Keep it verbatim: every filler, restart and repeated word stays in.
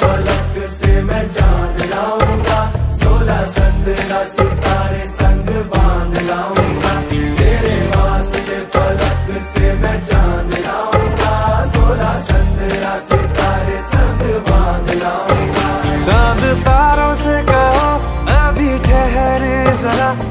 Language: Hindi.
फलक से मैं जान लाऊंगा, सोलह संग का सितारे संग बांध लाऊंगा।